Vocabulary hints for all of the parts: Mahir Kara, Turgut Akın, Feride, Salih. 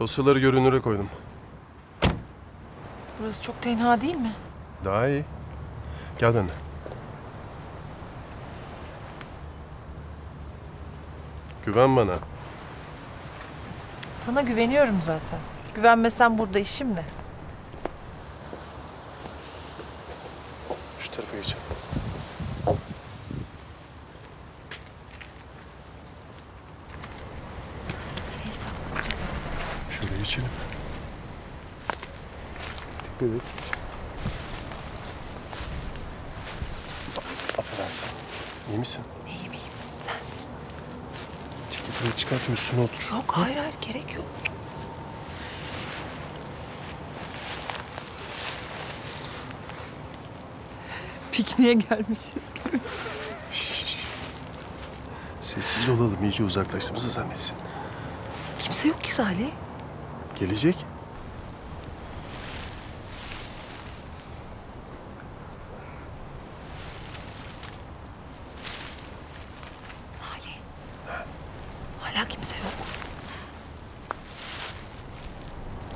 Dosyaları görünüre koydum. Burası çok tenha değil mi? Daha iyi. Gel benimle. Güven bana. Sana güveniyorum zaten. Güvenmesem burada işim ne? Şu tarafa geçelim. Şöyle geçelim. Dikkat et. Affedersin. İyi misin? İyiyim, iyiyim. Sen? Ceketini çıkart, üstüne otur. Yok, hayır, hayır. Gerek yok. Pikniğe gelmişiz gibi. Sessiz olalım, iyice uzaklaştığımızı zannetsin. Kimse yok ki Salih. Gelecek. Salih. Ha? Hala kimse yok.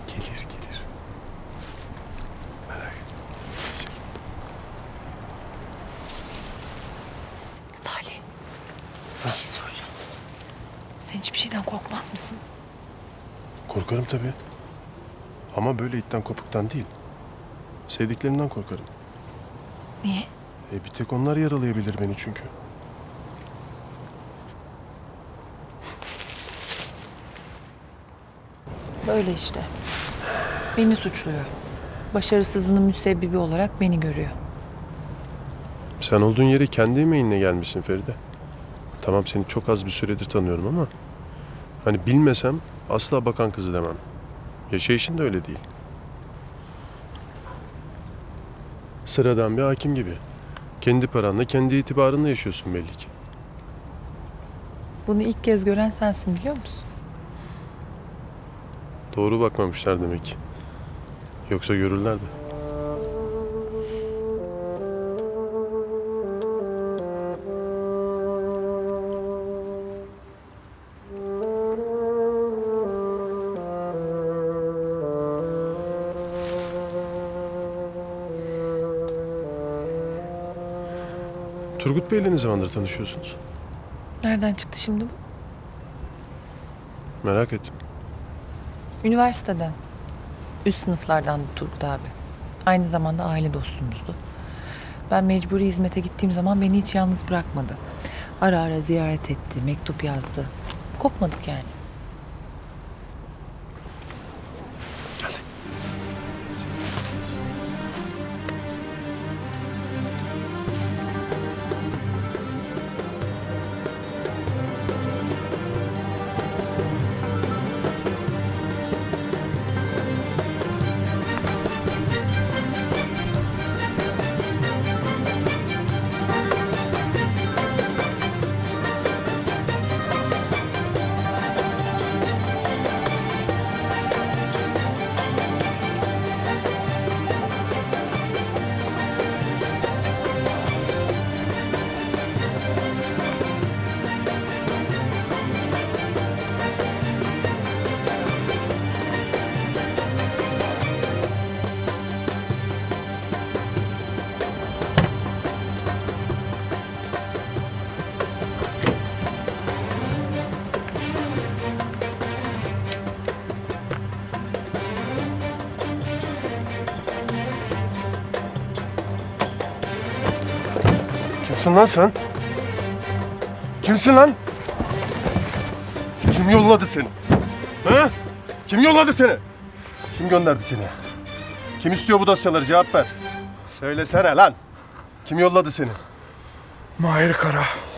Gelir. Merak etme. Gelecek. Salih. Bir şey soracağım. Sen hiçbir şeyden korkmaz mısın? Korkarım tabii. Ama böyle itten kopuktan değil. Sevdiklerimden korkarım. Niye? Bir tek onlar yaralayabilir beni çünkü. Böyle işte. Beni suçluyor. Başarısızlığının müsebbibi olarak beni görüyor. Sen olduğun yere kendi emeğinle gelmişsin Feride. Tamam, seni çok az bir süredir tanıyorum ama... hani bilmesem asla bakan kızı demem. Yaşayışın da öyle değil. Sıradan bir hakim gibi. Kendi paranla, kendi itibarınla yaşıyorsun belli ki. Bunu ilk kez gören sensin, biliyor musun? Doğru bakmamışlar demek ki. Yoksa görürlerdi. Turgut Bey'le ne zamandır tanışıyorsunuz? Nereden çıktı şimdi bu? Merak ettim. Üniversiteden. Üst sınıflardan Turgut abi. Aynı zamanda aile dostumuzdu. Ben mecburi hizmete gittiğim zaman beni hiç yalnız bırakmadı. Ara ara ziyaret etti, mektup yazdı. Kopmadık yani. Kimsin lan sen? Kimsin lan? Kim yolladı seni? Ha? Kim yolladı seni? Kim gönderdi seni? Kim istiyor bu dosyaları? Cevap ver. Söylesene lan. Kim yolladı seni? Mahir Kara.